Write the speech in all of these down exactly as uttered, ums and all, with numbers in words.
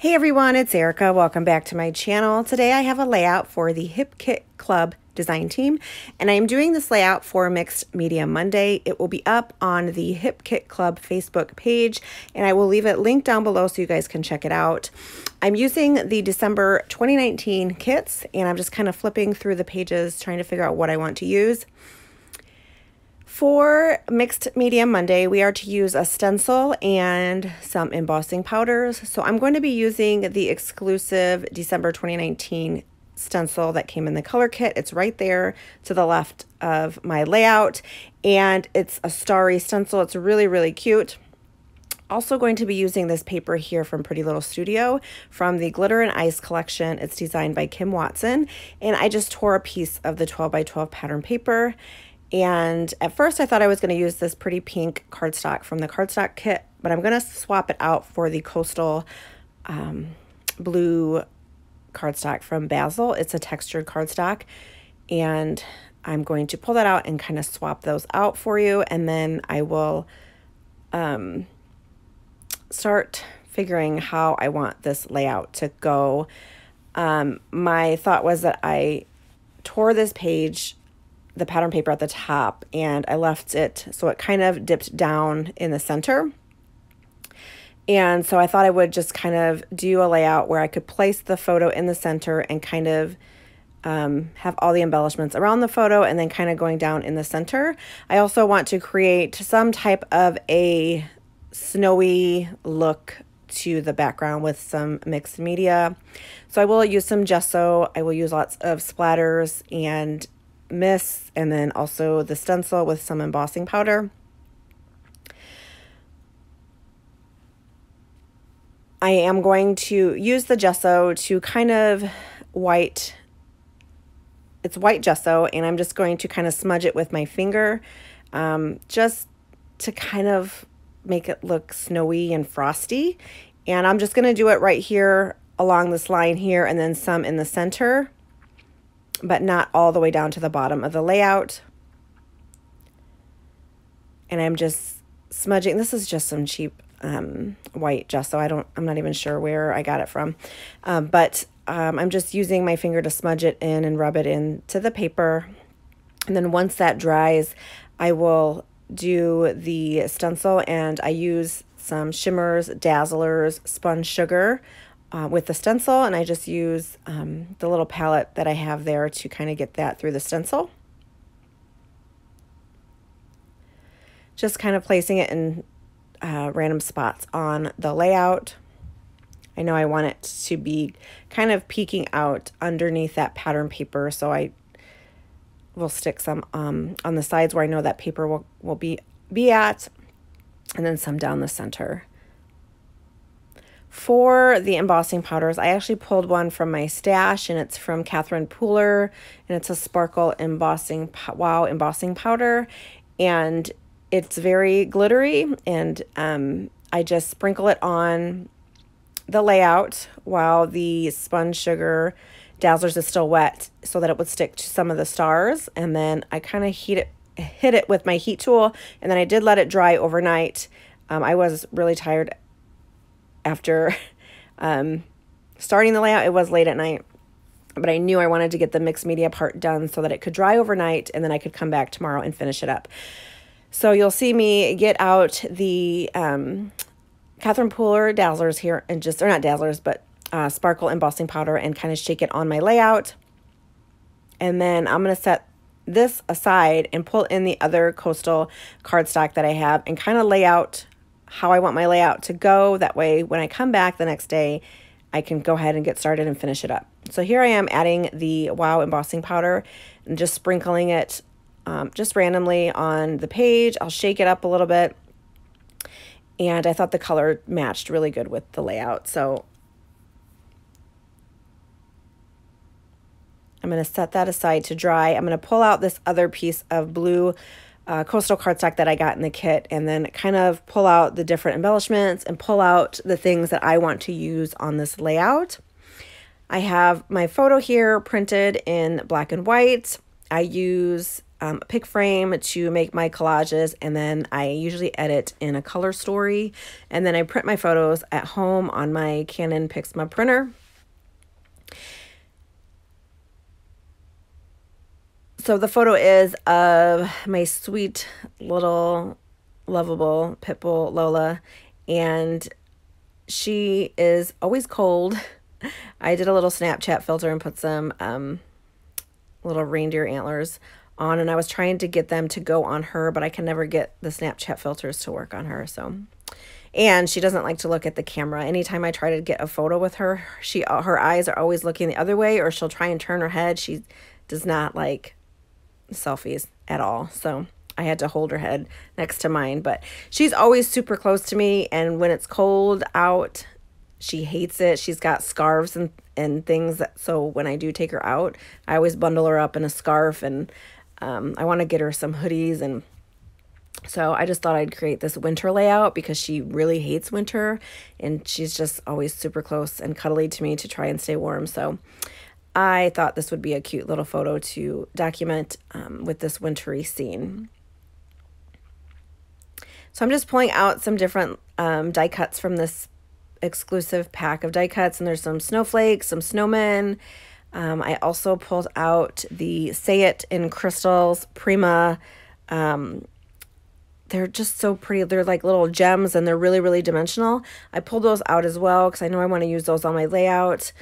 Hey everyone, it's Erica. Welcome back to my channel. Today I have a layout for the Hip Kit Club design team, and I am doing this layout for Mixed Media Monday. It will be up on the Hip Kit Club Facebook page, and I will leave it linked down below so you guys can check it out. I'm using the December twenty nineteen kits, and I'm just kind of flipping through the pages trying to figure out what I want to use. For Mixed Media Monday, we are to use a stencil and some embossing powders. So I'm going to be using the exclusive December twenty nineteen stencil that came in the color kit. It's right there to the left of my layout, and it's a starry stencil. It's really, really cute. Also going to be using this paper here from Pretty Little Studio from the Glitter and Ice collection. It's designed by Kim Watson, and I just tore a piece of the twelve by twelve pattern paper. And at first I thought I was going to use this pretty pink cardstock from the cardstock kit, but I'm going to swap it out for the coastal um, blue cardstock from Bazzill. It's a textured cardstock, and I'm going to pull that out and kind of swap those out for you, and then I will um, start figuring how I want this layout to go. Um, my thought was that I tore this page, the pattern paper at the top, and I left it so it kind of dipped down in the center. And so I thought I would just kind of do a layout where I could place the photo in the center and kind of um, have all the embellishments around the photo and then kind of going down in the center. I also want to create some type of a snowy look to the background with some mixed media. So I will use some gesso. I will use lots of splatters and mists, and then also the stencil with some embossing powder. I am going to use the gesso to kind of white, it's white gesso, and I'm just going to kind of smudge it with my finger um, just to kind of make it look snowy and frosty. And I'm just going to do it right here along this line here, and then some in the center, but not all the way down to the bottom of the layout. And I'm just smudging. This is just some cheap um, white gesso. I don't, I'm not even sure where I got it from. Um, but um, I'm just using my finger to smudge it in and rub it into the paper. And then once that dries, I will do the stencil, and I use some Shimmerz Dazzlers Spun Sugar Uh, with the stencil, and I just use um, the little palette that I have there to kind of get that through the stencil. Just kind of placing it in uh, random spots on the layout. I know I want it to be kind of peeking out underneath that pattern paper, so I will stick some um, on the sides where I know that paper will, will be, be at, and then some down the center. For the embossing powders, I actually pulled one from my stash, and it's from Catherine Pooler, and it's a sparkle embossing, wow, embossing powder, and it's very glittery, and um, I just sprinkle it on the layout while the Spun Sugar Dazzlers is still wet so that it would stick to some of the stars, and then I kind of heat it, hit it with my heat tool, and then I did let it dry overnight. Um, I was really tired after um, starting the layout. It was late at night, but I knew I wanted to get the mixed media part done so that it could dry overnight, and then I could come back tomorrow and finish it up. So you'll see me get out the um, Catherine Pooler Dazzlers here, and just, or not Dazzlers, but uh, Sparkle Embossing Powder, and kind of shake it on my layout. And then I'm going to set this aside and pull in the other coastal cardstock that I have and kind of lay out how I want my layout to go. That way when I come back the next day, I can go ahead and get started and finish it up. So here I am adding the Wow embossing powder and just sprinkling it um, just randomly on the page. I'll shake it up a little bit, and I thought the color matched really good with the layout. So I'm going to set that aside to dry. I'm going to pull out this other piece of blue Uh, coastal cardstock that I got in the kit, and then kind of pull out the different embellishments and pull out the things that I want to use on this layout. I have my photo here printed in black and white. I use um, pick frame to make my collages, and then I usually edit in a color story, and then I print my photos at home on my Canon Pixma printer. So the photo is of my sweet little lovable pit bull Lola, and she is always cold. I did a little Snapchat filter and put some um, little reindeer antlers on, and I was trying to get them to go on her, but I can never get the Snapchat filters to work on her. So, and she doesn't like to look at the camera. Anytime I try to get a photo with her, she her eyes are always looking the other way, or she'll try and turn her head. She does not like selfies at all, so I had to hold her head next to mine. But she's always super close to me, and when it's cold out, she hates it. She's got scarves and and things that, so when I do take her out, I always bundle her up in a scarf, and um, I want to get her some hoodies. And so I just thought I'd create this winter layout because she really hates winter, and she's just always super close and cuddly to me to try and stay warm. So I thought this would be a cute little photo to document um, with this wintry scene. So I'm just pulling out some different um, die cuts from this exclusive pack of die cuts, and there's some snowflakes, some snowmen. Um, I also pulled out the Say It in Crystals Prima. Um, they're just so pretty. They're like little gems, and they're really, really dimensional. I pulled those out as well because I know I want to use those on my layout.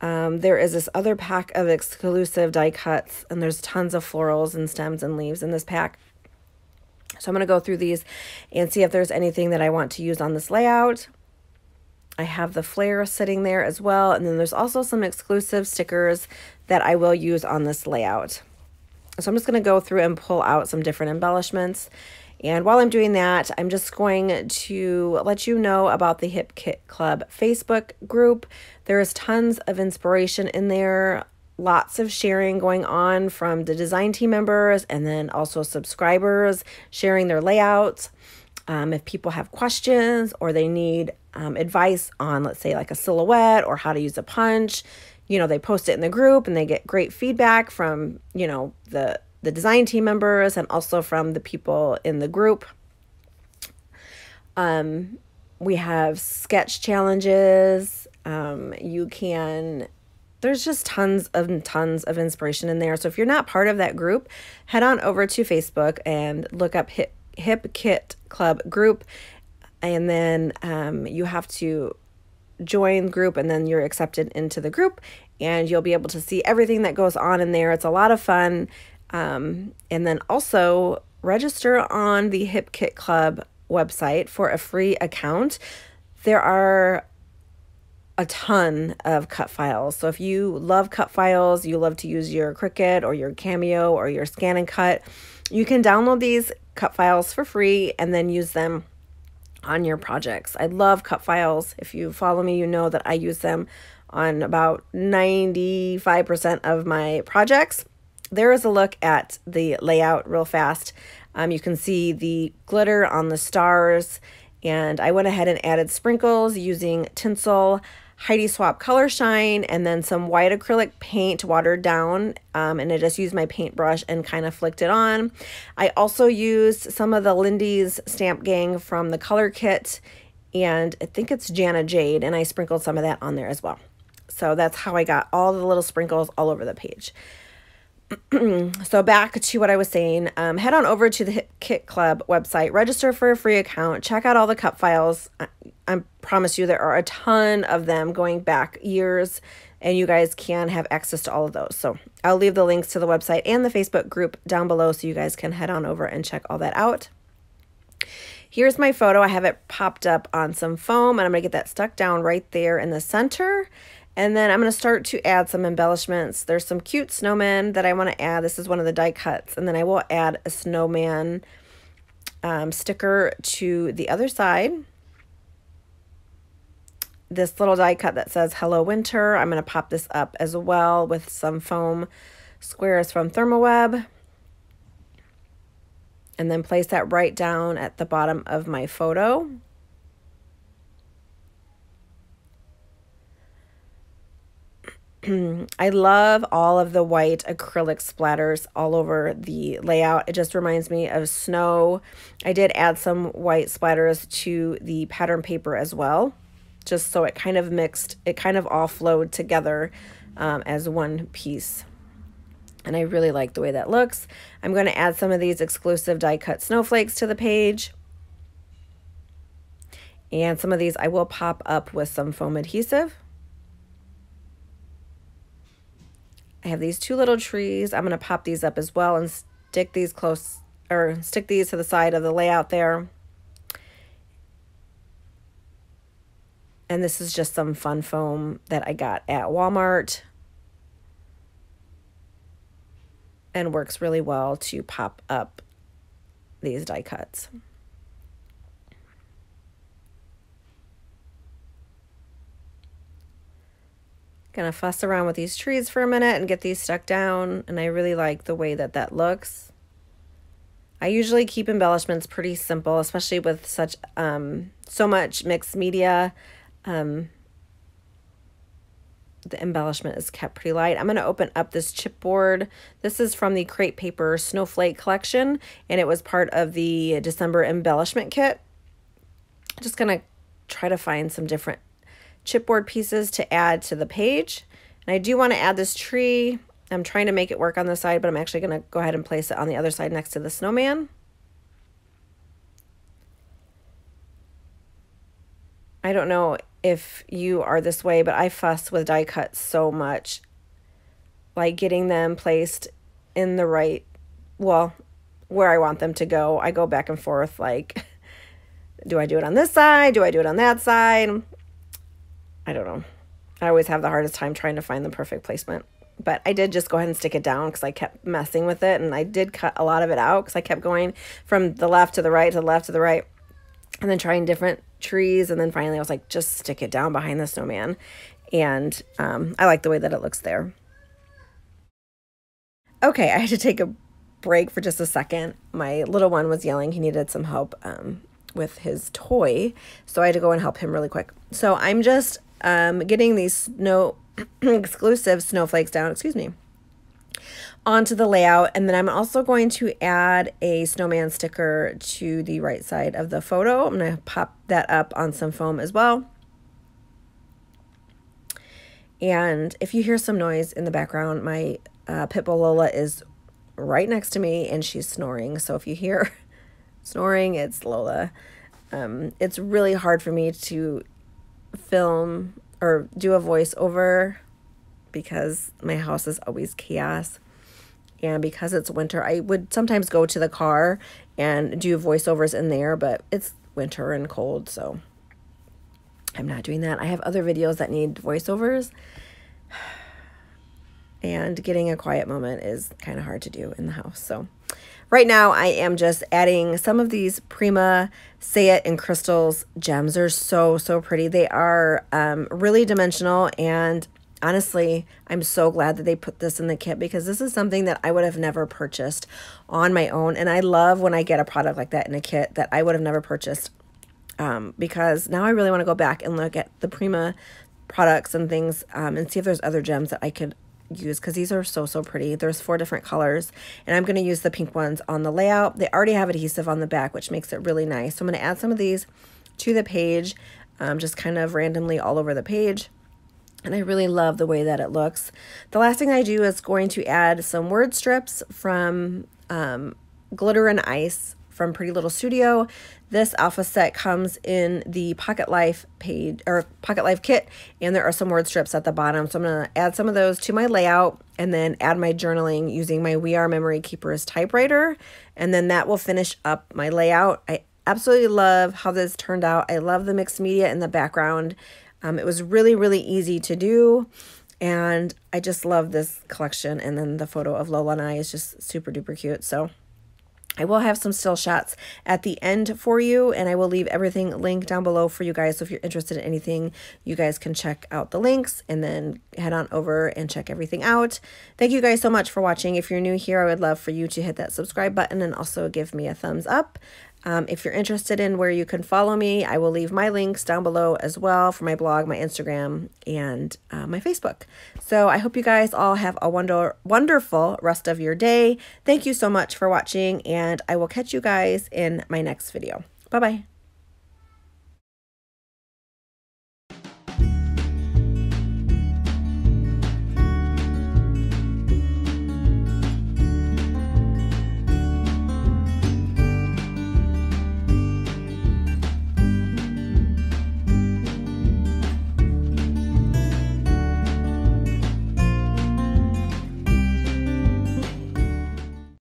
Um, there is this other pack of exclusive die cuts, and there's tons of florals and stems and leaves in this pack. So I'm going to go through these and see if there's anything that I want to use on this layout. I have the flare sitting there as well. And then there's also some exclusive stickers that I will use on this layout. So I'm just going to go through and pull out some different embellishments. And while I'm doing that, I'm just going to let you know about the Hip Kit Club Facebook group. There is tons of inspiration in there, lots of sharing going on from the design team members, and then also subscribers sharing their layouts. Um, if people have questions or they need um, advice on, let's say, like a silhouette or how to use a punch, you know, they post it in the group, and they get great feedback from, you know, the the design team members and also from the people in the group. Um, we have sketch challenges. Um, you can, there's just tons of tons of inspiration in there. So if you're not part of that group, head on over to Facebook and look up Hip, Hip Kit Club group. And then um, you have to join group, and then you're accepted into the group, and you'll be able to see everything that goes on in there. It's a lot of fun. Um, and then also register on the Hip Kit Club website for a free account. There are a ton of cut files. So if you love cut files, you love to use your Cricut or your Cameo or your Scan and Cut, you can download these cut files for free and then use them on your projects. I love cut files. If you follow me, you know that I use them on about ninety-five percent of my projects. There is a look at the layout real fast. Um, you can see the glitter on the stars, and I went ahead and added sprinkles using tinsel, Heidi Swapp Color Shine, and then some white acrylic paint watered down, um, and I just used my paintbrush and kind of flicked it on. I also used some of the Lindy's Stamp Gang from the color kit, and I think it's Jana Jade, and I sprinkled some of that on there as well. So that's how I got all the little sprinkles all over the page. So back to what I was saying, um, head on over to the Hip Kit Club website, register for a free account, check out all the cut files. I, I promise you there are a ton of them going back years, and you guys can have access to all of those. So I'll leave the links to the website and the Facebook group down below so you guys can head on over and check all that out. Here's my photo. I have it popped up on some foam, and I'm going to get that stuck down right there in the center. And then I'm going to start to add some embellishments. There's some cute snowmen that I want to add. This is one of the die cuts. And then I will add a snowman um, sticker to the other side. This little die cut that says Hello Winter. I'm going to pop this up as well with some foam squares from Thermoweb. And then place that right down at the bottom of my photo. I love all of the white acrylic splatters all over the layout. It just reminds me of snow. I did add some white splatters to the pattern paper as well, just so it kind of mixed, it kind of all flowed together um, as one piece. And I really like the way that looks. I'm going to add some of these exclusive die cut snowflakes to the page. And some of these I will pop up with some foam adhesive. I have these two little trees. I'm going to pop these up as well and stick these close, or stick these to the side of the layout there. And this is just some fun foam that I got at Walmart and works really well to pop up these die cuts. Gonna fuss around with these trees for a minute and get these stuck down, and I really like the way that that looks. I usually keep embellishments pretty simple, especially with such um, so much mixed media. Um, the embellishment is kept pretty light. I'm gonna open up this chipboard. This is from the Crate Paper Snowflake Collection, and it was part of the December embellishment kit. I'm just gonna try to find some different chipboard pieces to add to the page. And I do want to add this tree. I'm trying to make it work on the side, but I'm actually going to go ahead and place it on the other side next to the snowman. I don't know if you are this way, but I fuss with die cuts so much, like getting them placed in the right, well, where I want them to go. I go back and forth, like, do I do it on this side? Do I do it on that side? I don't know. I always have the hardest time trying to find the perfect placement. But I did just go ahead and stick it down because I kept messing with it. And I did cut a lot of it out because I kept going from the left to the right to the left to the right. And then trying different trees. And then finally I was like, just stick it down behind the snowman. And um, I like the way that it looks there. Okay, I had to take a break for just a second. My little one was yelling. He needed some help um, with his toy. So I had to go and help him really quick. So I'm just... Um, getting these snow exclusive snowflakes down, excuse me, onto the layout. And then I'm also going to add a snowman sticker to the right side of the photo. I'm going to pop that up on some foam as well. And if you hear some noise in the background, my uh, Pitbull Lola is right next to me and she's snoring. So if you hear snoring, it's Lola. Um, it's really hard for me to film or do a voiceover because my house is always chaos, and because it's winter I would sometimes go to the car and do voiceovers in there, but it's winter and cold, so I'm not doing that. I have other videos that need voiceovers, and getting a quiet moment is kind of hard to do in the house. So right now I am just adding some of these Prima Say It in Crystals gems. They're so, so pretty. They are um, really dimensional, and honestly, I'm so glad that they put this in the kit because this is something that I would have never purchased on my own, and I love when I get a product like that in a kit that I would have never purchased um, because now I really want to go back and look at the Prima products and things um, and see if there's other gems that I could use because these are so, so pretty. There's four different colors, and I'm going to use the pink ones on the layout. They already have adhesive on the back, which makes it really nice. So I'm going to add some of these to the page, um, just kind of randomly all over the page, and I really love the way that it looks. The last thing I do is going to add some word strips from um, Glitter and Ice from Pretty Little Studio. This alpha set comes in the Pocket Life page or Pocket Life kit, and there are some word strips at the bottom. So I'm going to add some of those to my layout and then add my journaling using my We R Memory Keepers typewriter, and then that will finish up my layout. I absolutely love how this turned out. I love the mixed media in the background. Um, it was really, really easy to do, and I just love this collection. And then the photo of Lola and I is just super duper cute. So I will have some still shots at the end for you, and I will leave everything linked down below for you guys. So if you're interested in anything, you guys can check out the links and then head on over and check everything out. Thank you guys so much for watching. If you're new here, I would love for you to hit that subscribe button and also give me a thumbs up. Um, if you're interested in where you can follow me, I will leave my links down below as well for my blog, my Instagram, and uh, my Facebook. So I hope you guys all have a wonder wonderful rest of your day. Thank you so much for watching, and I will catch you guys in my next video. Bye-bye.